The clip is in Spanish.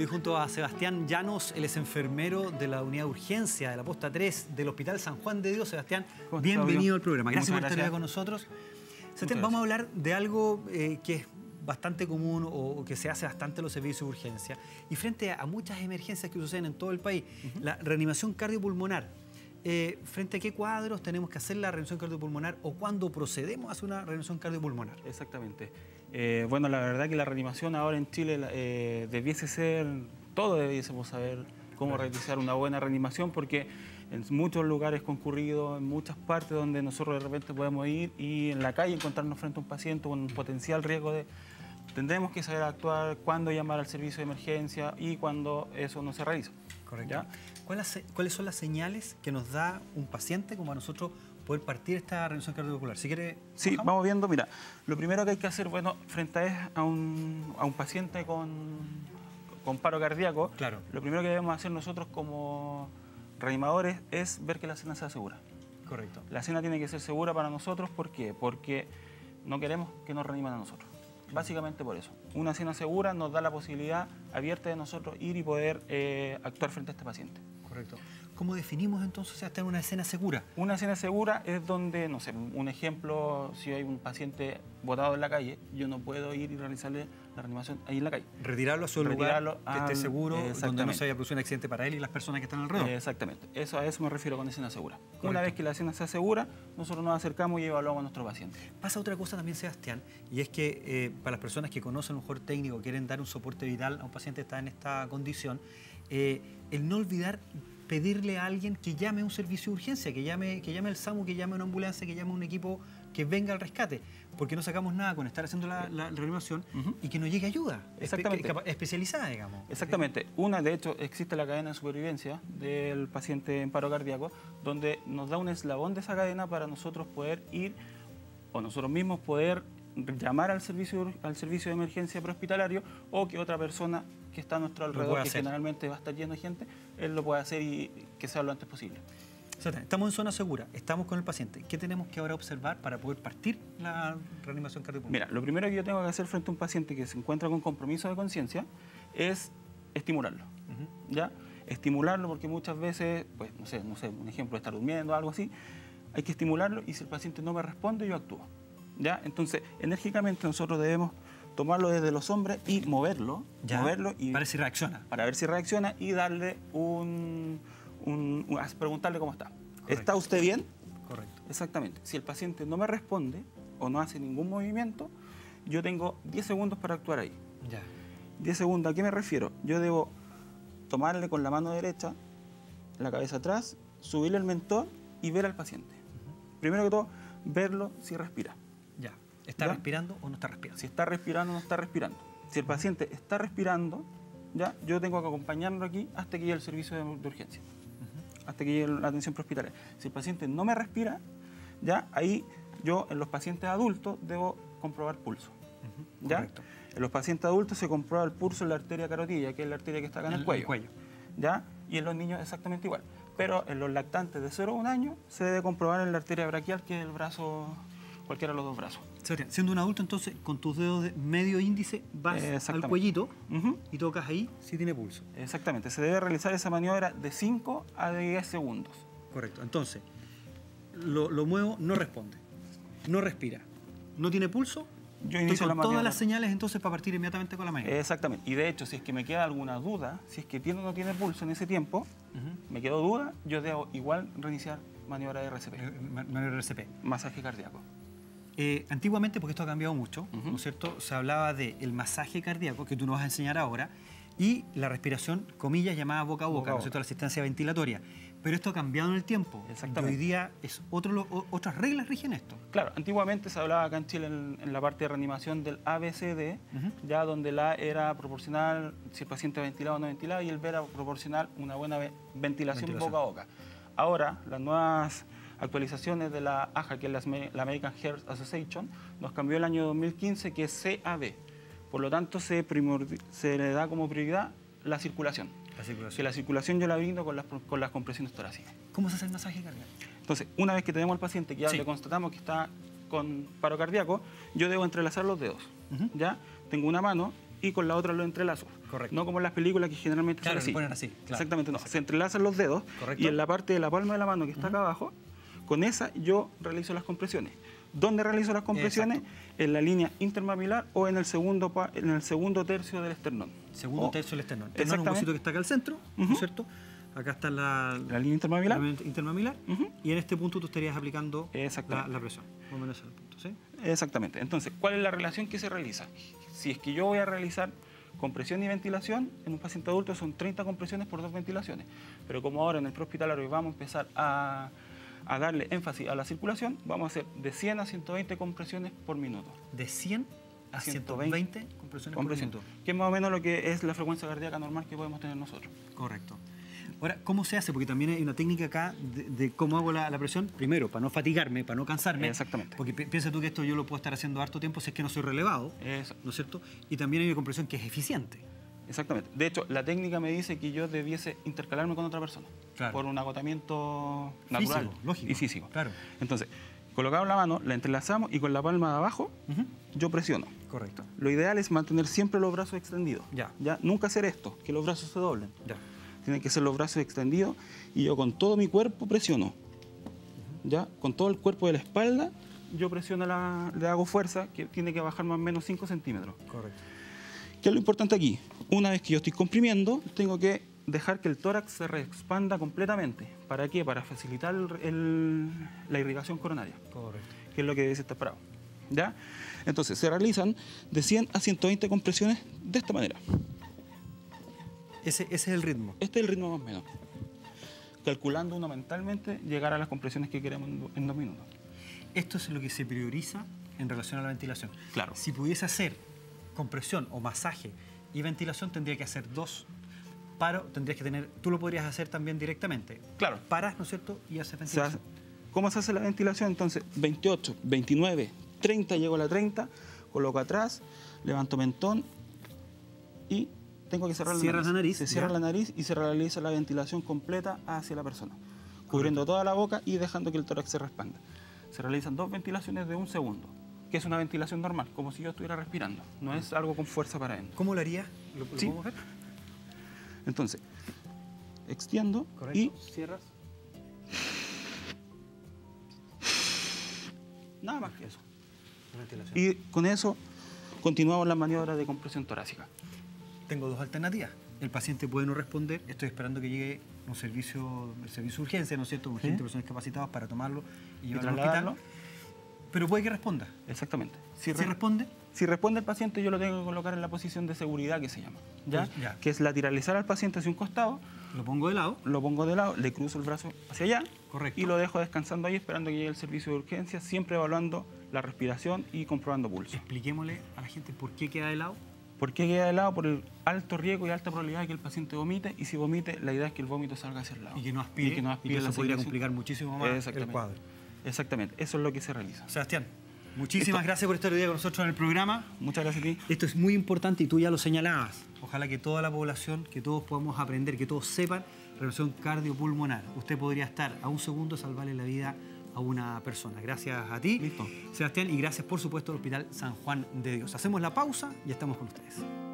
Estoy junto a Sebastián Llanos, él es enfermero de la unidad de urgencia de la posta 3 del Hospital San Juan de Dios. Sebastián, bienvenido al programa. Gracias por estar con nosotros. Sebastián, vamos a hablar de algo que es bastante común o que se hace bastante en los servicios de urgencia y frente a muchas emergencias que suceden en todo el país, la reanimación cardiopulmonar. ¿Frente a qué cuadros tenemos que hacer la reanimación cardiopulmonar o cuándo procedemos hacia una reanimación cardiopulmonar? Exactamente. Bueno, la verdad que la reanimación ahora en Chile debiese ser... Todos debiésemos saber cómo realizar una buena reanimación porque en muchos lugares concurridos, en muchas partes donde nosotros de repente podemos ir y en la calle encontrarnos frente a un paciente con un potencial riesgo de... Tendremos que saber actuar, cuándo llamar al servicio de emergencia y cuándo eso no se realiza. Correcto. ¿Cuáles son las señales que nos da un paciente como a nosotros poder partir esta reanimación cardiovascular? Si quiere, sí, vamos viendo. Mira, lo primero que hay que hacer, bueno, frente a un paciente con paro cardíaco, claro, lo primero que debemos hacer nosotros como reanimadores es ver que la escena sea segura. Correcto. La escena tiene que ser segura para nosotros. ¿Por qué? Porque no queremos que nos reanimen a nosotros. Básicamente por eso. Una escena segura nos da la posibilidad abierta de nosotros ir y poder actuar frente a este paciente. Correcto. ¿Cómo definimos entonces hasta una escena segura? Una escena segura es donde, no sé, un ejemplo, si hay un paciente botado en la calle, yo no puedo ir y realizarle la reanimación ahí en la calle. Retirarlo a su lugar que esté seguro, donde no se haya producido un accidente para él y las personas que están alrededor. Exactamente. Eso, a eso me refiero con escena segura. Correcto. Una vez que la escena sea segura, nosotros nos acercamos y evaluamos a nuestro paciente. Pasa otra cosa también, Sebastián, y es que para las personas que conocen un mejor técnico, quieren dar un soporte vital a un paciente que está en esta condición, el no olvidar pedirle a alguien que llame a un servicio de urgencia, que llame al SAMU, que llame a una ambulancia, que llame a un equipo que venga al rescate, porque no sacamos nada con estar haciendo la reanimación y que nos llegue ayuda especializada, digamos. Exactamente. Una, de hecho, existe la cadena de supervivencia del paciente en paro cardíaco, donde nos da un eslabón de esa cadena para nosotros poder ir, o nosotros mismos poder llamar al servicio de emergencia prehospitalario o que otra persona que está a nuestro alrededor, que generalmente va a estar lleno de gente, él lo puede hacer y que sea lo antes posible. Estamos en zona segura, estamos con el paciente. ¿Qué tenemos que ahora observar para poder partir la reanimación cardiopulmonar? Mira, lo primero que yo tengo que hacer frente a un paciente que se encuentra con compromiso de conciencia es estimularlo, ¿ya? Estimularlo porque muchas veces, pues no sé, un ejemplo, estar durmiendo o algo así, hay que estimularlo y si el paciente no me responde, yo actúo, ¿ya? Entonces, enérgicamente nosotros debemos tomarlo desde los hombros y moverlo y para ver si reacciona. Para ver si reacciona y darle preguntarle cómo está. Correcto. ¿Está usted bien? Correcto. Exactamente. Si el paciente no me responde o no hace ningún movimiento, yo tengo 10 segundos para actuar ahí. Ya. 10 segundos, ¿a qué me refiero? Yo debo tomarle con la mano derecha, la cabeza atrás, subirle el mentón y ver al paciente. Primero que todo, verlo si respira. Ya. ¿Está respirando o no está respirando? Si está respirando o no está respirando. Si el paciente está respirando, ya, yo tengo que acompañarlo aquí hasta que llegue el servicio de urgencia, hasta que llegue la atención prehospitalaria. Si el paciente no me respira, ya, ahí yo en los pacientes adultos debo comprobar pulso. ¿Ya? Correcto. En los pacientes adultos se comprueba el pulso en la arteria carotida, que es la arteria que está acá en el cuello. ¿Ya? Y en los niños exactamente igual. Pero en los lactantes de 0 a 1 año se debe comprobar en la arteria braquial, que es el brazo... cualquiera de los dos brazos. Sebastián, siendo un adulto, entonces, con tus dedos de medio índice vas al cuellito y tocas ahí si tiene pulso. Exactamente. Se debe realizar esa maniobra de 5 a 10 segundos. Correcto. Entonces, lo muevo, no responde, no respira, no tiene pulso. Yo inicio la maniobra. Todas las señales, entonces, para partir inmediatamente con la maniobra. Exactamente. Y de hecho, si es que me queda alguna duda, si es que tiene o no tiene pulso en ese tiempo, me quedó duda, yo debo igual reiniciar maniobra de RCP. Maniobra de RCP. Masaje cardíaco. Antiguamente, porque esto ha cambiado mucho, ¿no es cierto? Se hablaba del masaje cardíaco, que tú nos vas a enseñar ahora, y la respiración, comillas, llamada boca a boca, ¿no es cierto? La asistencia ventilatoria. Pero esto ha cambiado en el tiempo. Exactamente. Y hoy día es otras reglas rigen esto. Claro, antiguamente se hablaba acá en Chile en la parte de reanimación del ABCD, ya donde la A era proporcional, si el paciente ventilaba o no ventilaba, y el B era proporcional una buena ventilación boca a boca. Ahora, las nuevas actualizaciones de la AHA, que es la American Heart Association, nos cambió el año 2015, que es CAB. Por lo tanto, se le da como prioridad la circulación. Que la circulación yo la brindo con las compresiones torácicas. ¿Cómo se hace el masaje cardíaco? Entonces, una vez que tenemos al paciente, que ya le constatamos que está con paro cardíaco, yo debo entrelazar los dedos. ¿Ya? Tengo una mano, y con la otra lo entrelazo. Correcto. No como en las películas que generalmente claro, son así. Ponen así claro. Exactamente, no. Se entrelazan los dedos. Correcto. Y en la parte de la palma de la mano que está acá abajo, con esa yo realizo las compresiones. ¿Dónde realizo las compresiones? Exacto. En la línea intermapilar o en el segundo tercio del esternón. Segundo tercio del esternón. Exactamente. Tenemos un huesito que está acá al centro, ¿no es cierto? Acá está la línea intermamilar. Y en este punto tú estarías aplicando la presión. Más o menos el punto, ¿sí? Exactamente. Entonces, ¿cuál es la relación que se realiza? Si es que yo voy a realizar compresión y ventilación, en un paciente adulto son 30 compresiones por 2 ventilaciones. Pero como ahora en el prehospitalario vamos a empezar a darle énfasis a la circulación, vamos a hacer de 100 a 120 compresiones por minuto. ¿De 100 a 120 compresiones por minuto? Que es más o menos lo que es la frecuencia cardíaca normal que podemos tener nosotros. Correcto. Ahora, ¿cómo se hace? Porque también hay una técnica acá de cómo hago la presión. Primero, para no fatigarme, para no cansarme. Exactamente. Porque piensa tú que esto yo lo puedo estar haciendo harto tiempo si es que no soy relevado, ¿no es cierto? Y también hay una compresión que es eficiente. Exactamente. De hecho, la técnica me dice que yo debiese intercalarme con otra persona. Claro. Por un agotamiento natural. Físico, lógico. Y físico. Claro. Entonces, colocamos la mano, la entrelazamos y con la palma de abajo yo presiono. Correcto. Lo ideal es mantener siempre los brazos extendidos. Ya. Nunca hacer esto, que los brazos se doblen. Ya. Tienen que ser los brazos extendidos y yo con todo mi cuerpo presiono. ¿Ya? Con todo el cuerpo de la espalda yo presiono, le hago fuerza que tiene que bajar más o menos 5 centímetros. Correcto. ¿Qué es lo importante aquí? Una vez que yo estoy comprimiendo, tengo que dejar que el tórax se reexpanda completamente. ¿Para qué? Para facilitar la irrigación coronaria. Correcto. Que es lo que debe estar parado. ¿Ya? Entonces, se realizan de 100 a 120 compresiones de esta manera. Ese es el ritmo. Este es el ritmo más o menos. Calculando uno mentalmente, llegar a las compresiones que queremos en 2 minutos. Esto es lo que se prioriza en relación a la ventilación. Claro. Si pudiese hacer compresión o masaje y ventilación, tendría que hacer 2 paros, tendrías que tener... Tú lo podrías hacer también directamente. Claro. Paras, ¿no es cierto? Y haces ventilación. O sea, ¿cómo se hace la ventilación? Entonces, 28, 29, 30, llego a la 30, coloco atrás, levanto mentón y... Tengo que cerrar la nariz. Se cierra la nariz y se realiza la ventilación completa hacia la persona, cubriendo toda la boca y dejando que el tórax se respanda. Se realizan 2 ventilaciones de 1 segundo, que es una ventilación normal, como si yo estuviera respirando. No es algo con fuerza para él. ¿Cómo lo haría? ¿Lo podemos ver? Entonces, extiendo y cierras. Nada más que eso. Y con eso continuamos las maniobras de compresión torácica. Tengo 2 alternativas. El paciente puede no responder. Estoy esperando que llegue un servicio, de urgencia, ¿no es cierto? Urgente, personas capacitadas para tomarlo y llevarlo al hospital. Pero puede que responda. Exactamente. ¿Si responde? Si responde el paciente, yo lo tengo que colocar en la posición de seguridad que se llama. ¿Ya? Que es lateralizar al paciente hacia un costado. Lo pongo de lado. Lo pongo de lado, le cruzo el brazo hacia allá. Correcto. Y lo dejo descansando ahí, esperando que llegue el servicio de urgencia, siempre evaluando la respiración y comprobando pulso. Expliquémosle a la gente por qué queda de lado. ¿Por qué queda de lado? Por el alto riesgo y alta probabilidad de que el paciente vomite. Y si vomite, la idea es que el vómito salga hacia el lado. Y que no aspire. Y que no aspire. Y eso podría complicar muchísimo más el cuadro. Exactamente. Eso es lo que se realiza. Sebastián, muchísimas gracias por estar hoy día con nosotros en el programa. Muchas gracias a ti. Esto es muy importante y tú ya lo señalabas. Ojalá que toda la población, que todos podamos aprender, que todos sepan relación cardiopulmonar. Usted podría estar a 1 segundo salvarle la vida a una persona. Gracias a ti, Sebastián, y gracias por supuesto al Hospital San Juan de Dios. Hacemos la pausa y estamos con ustedes.